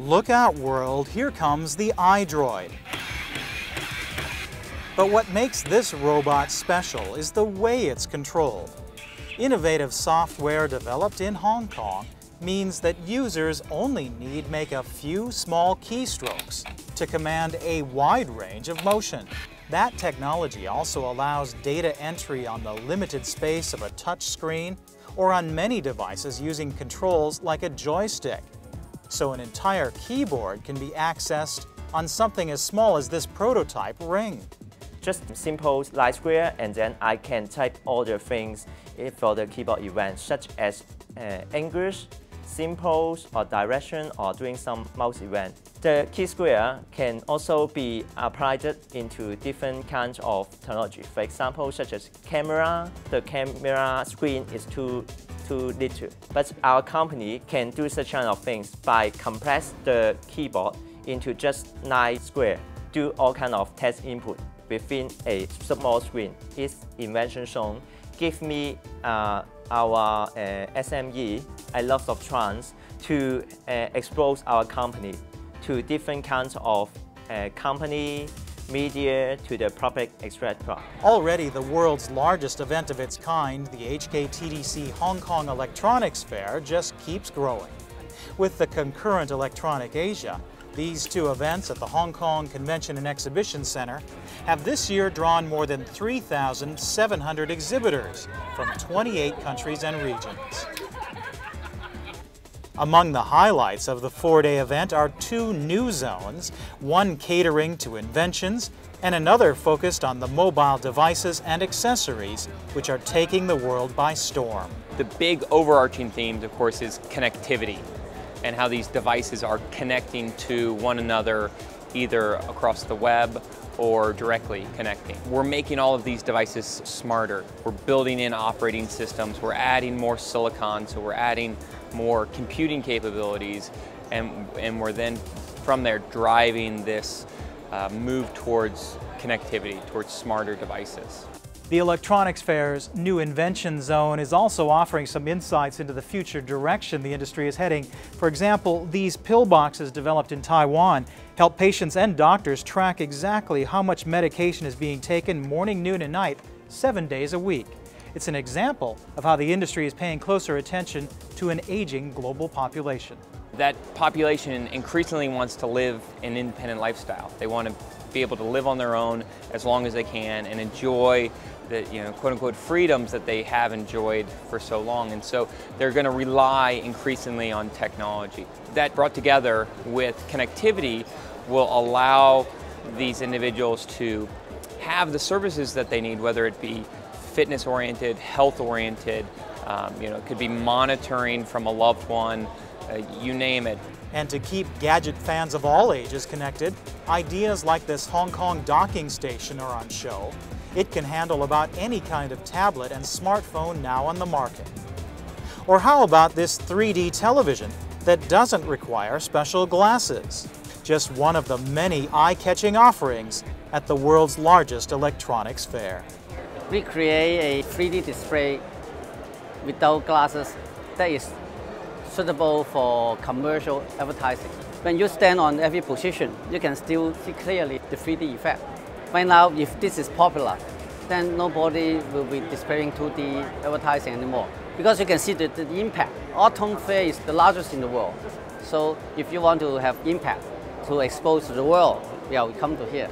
Look out world, here comes the iDroid. But what makes this robot special is the way it's controlled. Innovative software developed in Hong Kong means that users only need make a few small keystrokes to command a wide range of motion. That technology also allows data entry on the limited space of a touch screen or on many devices using controls like a joystick. So an entire keyboard can be accessed on something as small as this prototype ring. Just simple light square, and then I can type all the things for the keyboard event, such as English, symbols, or direction, or doing some mouse event. The Keysquare can also be applied into different kinds of technology. For example, such as camera. The camera screen is too little, but our company can do such kind of things by compress the keyboard into just 9 square. Do all kind of text input within a small screen. Its invention zone give me our SME a lot of chance to expose our company to different kinds of company, media, to the public, etc. Already the world's largest event of its kind, the HKTDC Hong Kong Electronics Fair just keeps growing. With the concurrent Electronic Asia, these two events at the Hong Kong Convention and Exhibition Center have this year drawn more than 3,700 exhibitors from 28 countries and regions. Among the highlights of the 4-day event are 2 new zones, one catering to inventions and another focused on the mobile devices and accessories which are taking the world by storm. The big overarching theme, of course, is connectivity, and how these devices are connecting to one another, either across the web or directly connecting. We're making all of these devices smarter. We're building in operating systems. We're adding more silicon, so we're adding more computing capabilities, and we're then, from there, driving this move towards connectivity, towards smarter devices. The Electronics Fair's new invention zone is also offering some insights into the future direction the industry is heading. For example, these pill boxes developed in Taiwan help patients and doctors track exactly how much medication is being taken morning, noon, and night, 7 days a week. It's an example of how the industry is paying closer attention to an aging global population. That population increasingly wants to live an independent lifestyle. They want to be able to live on their own as long as they can and enjoy the quote-unquote freedoms that they have enjoyed for so long, and so they're going to rely increasingly on technology. That brought together with connectivity will allow these individuals to have the services that they need, whether it be fitness-oriented, health-oriented, it could be monitoring from a loved one, you name it. And to keep gadget fans of all ages connected, ideas like this Hong Kong docking station are on show. It can handle about any kind of tablet and smartphone now on the market. Or how about this 3D television that doesn't require special glasses? Just one of the many eye-catching offerings at the world's largest electronics fair. We create a 3D display without glasses that is suitable for commercial advertising. When you stand on every position, you can still see clearly the 3D effect. By now, if this is popular, then nobody will be displaying 2D advertising anymore, because you can see the impact. Autumn Fair is the largest in the world. So if you want to have impact to expose to the world, yeah, we come to here.